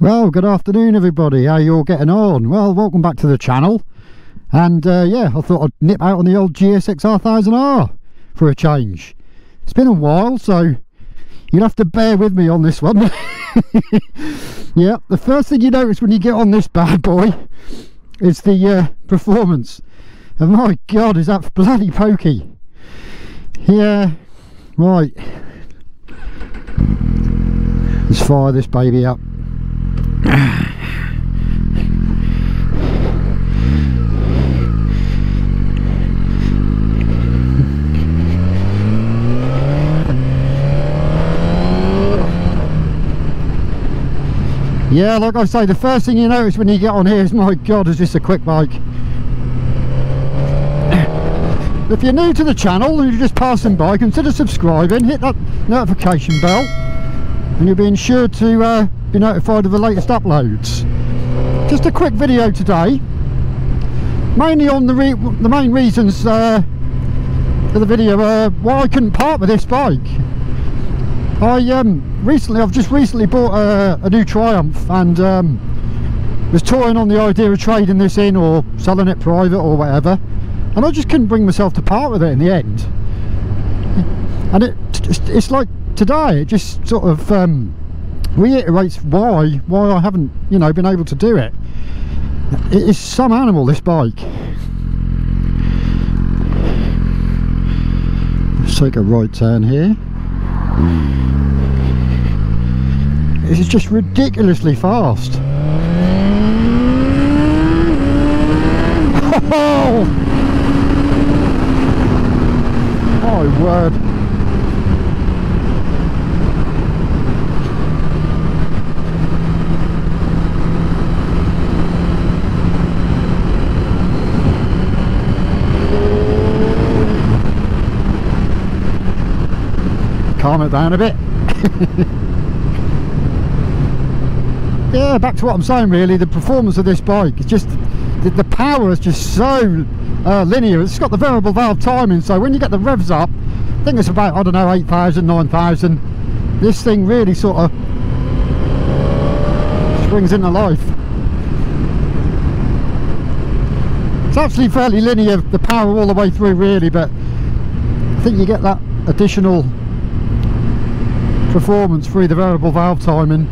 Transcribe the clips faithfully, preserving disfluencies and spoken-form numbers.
Well, good afternoon everybody, how you all getting on? Well, welcome back to the channel, and uh, yeah, I thought I'd nip out on the old G S X R one thousand R for a change. It's been a while, so you'll have to bear with me on this one. Yeah, the first thing you notice when you get on this bad boy is the uh, performance, and my god is that bloody pokey. Yeah, right, let's fire this baby up. Yeah, like I say, the first thing you notice when you get on here is, my god, is this a quick bike. If you're new to the channel and you're just passing by, consider subscribing, hit that notification bell, and you'll be ensured to uh, be notified of the latest uploads. Just a quick video today, mainly on the re the main reasons uh, for the video uh, why I couldn't part with this bike. I um, recently, I've just recently bought a, a new Triumph, and um, was toying on the idea of trading this in or selling it private or whatever, and I just couldn't bring myself to part with it in the end. And it it's like today, it just sort of um, reiterates why why I haven't, you know, been able to do it. It is some animal, this bike. Let's take a right turn here. This is just ridiculously fast. Oh, my word. Calm it down a bit. Yeah, back to what I'm saying really, the performance of this bike is just, the, the power is just so uh, linear. It's got the variable valve timing, so when you get the revs up, I think it's about, I don't know, eight thousand, nine thousand, this thing really sort of springs into life. It's actually fairly linear, the power all the way through really, but I think you get that additional performance through the variable valve timing.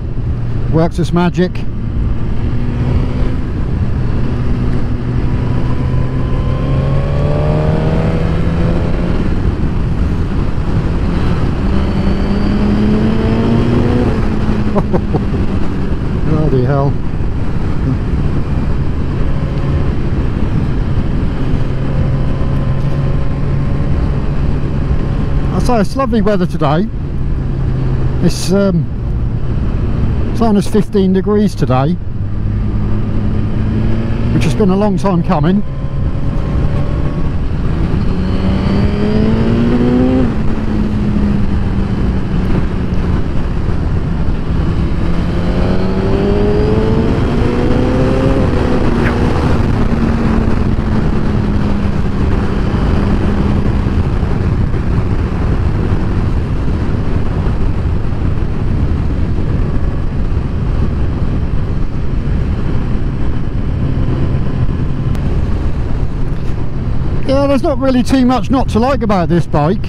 Works its magic. Bloody hell. I say it's lovely weather today. It's um, it's minus fifteen degrees today, which has been a long time coming. Yeah, there's not really too much not to like about this bike.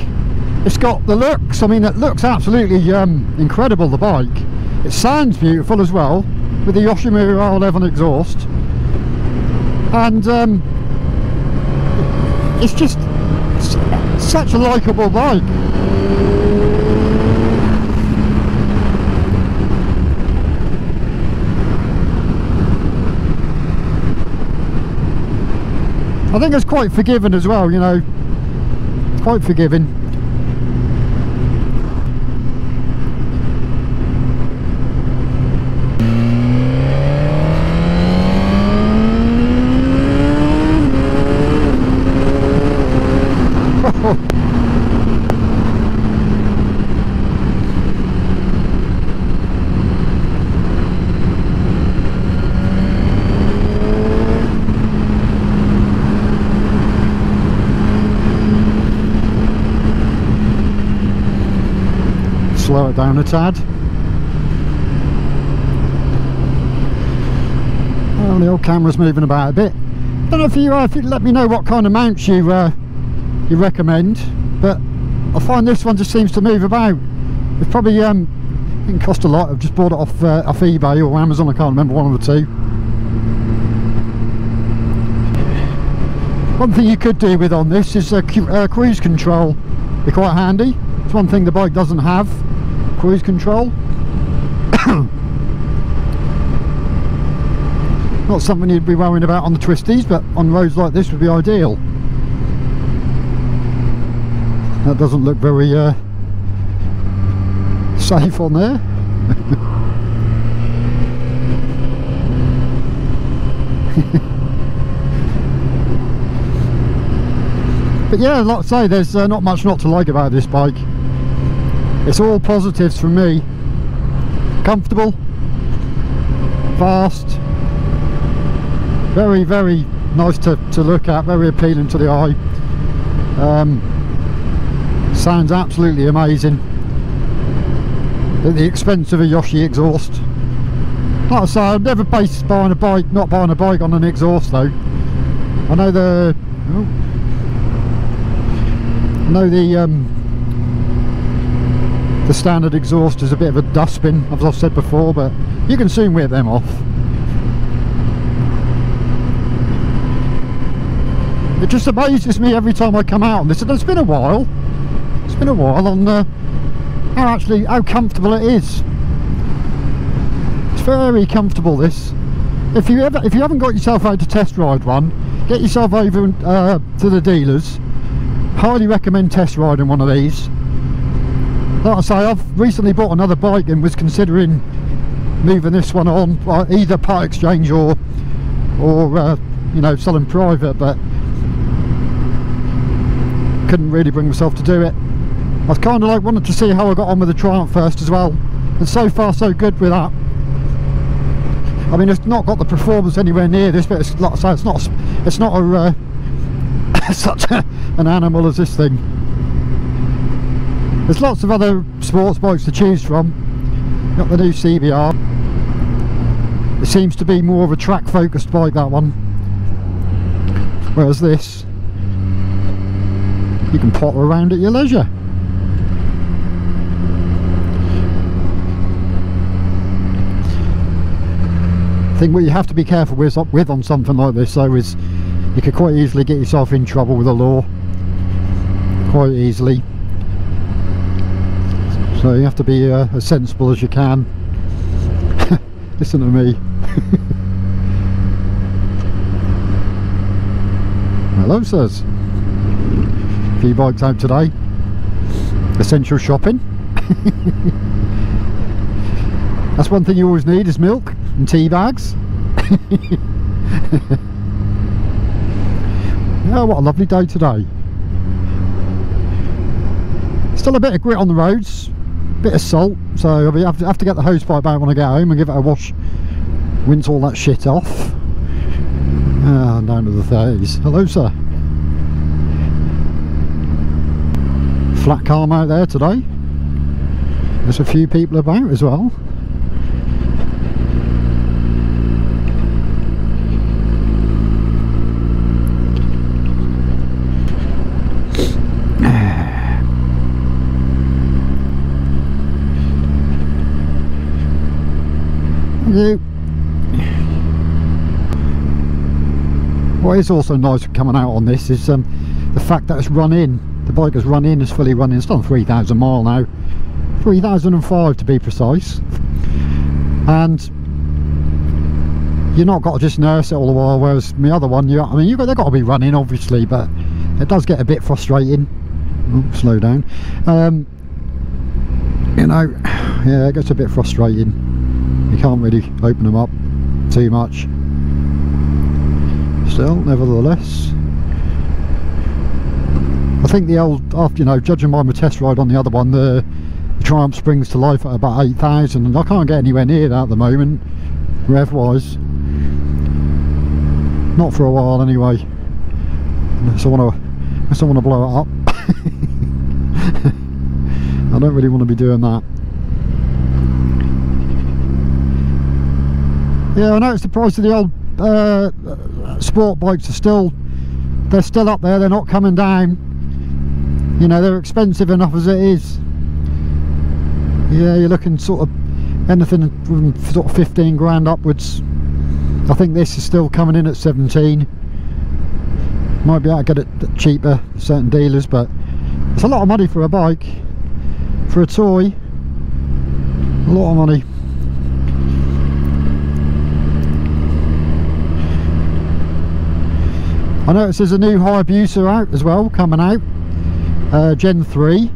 It's got the looks, I mean it looks absolutely um, incredible, the bike. It sounds beautiful as well, with the Yoshimura R eleven exhaust. And um, it's just such a likeable bike. I think it's quite forgiving as well, you know, quite forgiving. Slow it down a tad. on the old camera's moving about a bit. I don't know if you, uh, if you let me know what kind of mounts you uh, you recommend, but I find this one just seems to move about. It probably um, didn't cost a lot. I've just bought it off uh, off eBay or Amazon. I can't remember, one of the two. One thing you could do with on this is uh, uh, cruise control. They're quite handy. It's one thing the bike doesn't have, cruise control. Not something you'd be worrying about on the twisties, but on roads like this would be ideal. That doesn't look very uh, safe on there. But yeah, like I say, there's uh, not much not to like about this bike. It's all positives for me. Comfortable, fast, very very nice to, to look at, very appealing to the eye. Um, sounds absolutely amazing at the expense of a Yoshi exhaust. Like I say, I'd never base buying a bike, not buying a bike on an exhaust though. I know the oh, I know the um, the standard exhaust is a bit of a dustbin, as I've said before, but you can soon wear them off. It just amazes me every time I come out on this, and it's been a while, it's been a while on uh, how actually how comfortable it is. It's very comfortable, this. If you ever if you haven't got yourself out to test ride one, get yourself over uh, to the dealers. Highly recommend test riding one of these. Like I say, I've recently bought another bike and was considering moving this one on, well, either part exchange or or uh, you know, selling private, but couldn't really bring myself to do it. I was kind of like wanted to see how I got on with the Triumph first as well, and so far so good with that. I mean, it's not got the performance anywhere near this, but it's like I say, it's not it's not a, uh, such a, an animal as this thing. There's lots of other sports bikes to choose from. Got the new C B R. It seems to be more of a track focused bike, that one, whereas this, you can potter around at your leisure. I think what you have to be careful with, with on something like this though is you could quite easily get yourself in trouble with the law, quite easily, so you have to be uh, as sensible as you can. Listen to me. Hello sirs, a few bikes out today, essential shopping. That's one thing you always need is milk and tea bags. Oh, what a lovely day today. Still a bit of grit on the roads, a bit of salt, so I'll be, have, to, have to get the hose pipe out when I get home and give it a wash, rinse all that shit off. Ah, down to the thirties. Hello sir. Flat calm out there today. There's a few people about as well. You. What is also nice coming out on this is um, the fact that it's run in. The bike has run in, it's fully run in. It's done three thousand mile now, three thousand five to be precise. And you're not got to just nurse it all the while, whereas my other one, you, I mean, you, they've got to be running obviously, but it does get a bit frustrating. Ooh, slow down. Um, you know, yeah, it gets a bit frustrating. You can't really open them up too much. Still, nevertheless, I think the old, after, you know, judging by my test ride on the other one, the, the Triumph springs to life at about eight thousand, and I can't get anywhere near that at the moment, rev-wise. Not for a while anyway. Unless I want to, unless I want to blow it up. I don't really want to be doing that. Yeah, I know it's the price of the old uh, sport bikes are still, they're still up there, they're not coming down. You know, they're expensive enough as it is. Yeah, you're looking sort of anything from sort of fifteen grand upwards. I think this is still coming in at seventeen. Might be able to get it cheaper at certain dealers, but it's a lot of money for a bike, for a toy. A lot of money. I notice there's a new Hayabusa out as well, coming out, uh, Gen three.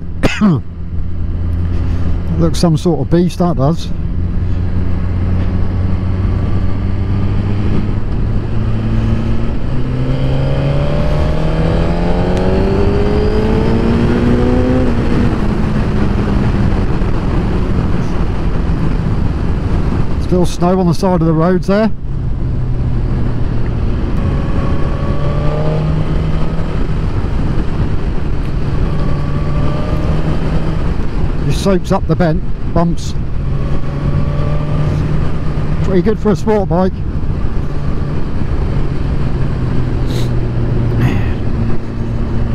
Looks some sort of beast, that does. Still snow on the side of the roads there. Soaks up the bent bumps. Pretty good for a sport bike.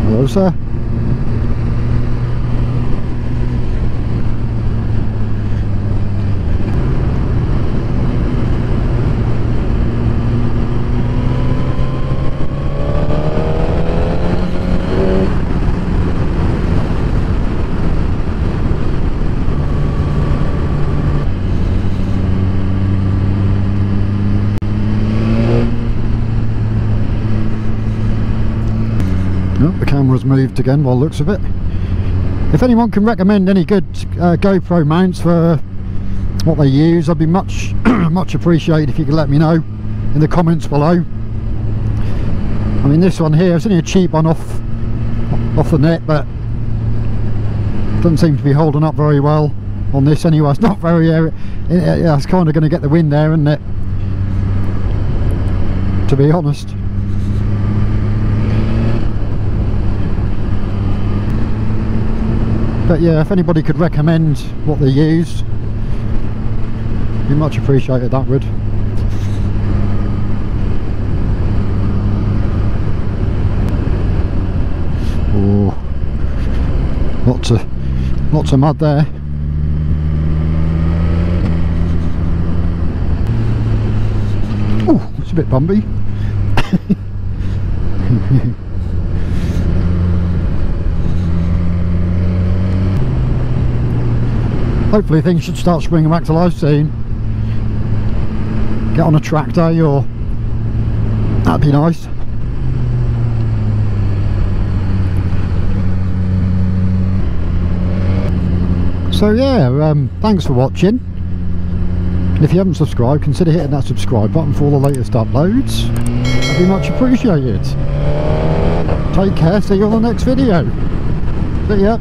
Hello, sir. Camera's moved again by the looks of it. If anyone can recommend any good uh, GoPro mounts for what they use, I'd be much much appreciated if you could let me know in the comments below. I mean, this one here, it's only a cheap one off off the net, but doesn't seem to be holding up very well on this anyway. It's not very air, yeah, it's kind of going to get the wind there, isn't it, to be honest. But yeah, if anybody could recommend what they use, it'd be much appreciated, that would. Oh, lots of, lots of mud there. Oh, it's a bit bumpy. Hopefully things should start springing back to life soon. Get on a track day, or that'd be nice. So yeah, um, thanks for watching. And if you haven't subscribed, consider hitting that subscribe button for all the latest uploads. That'd be much appreciated. Take care, see you on the next video. See ya.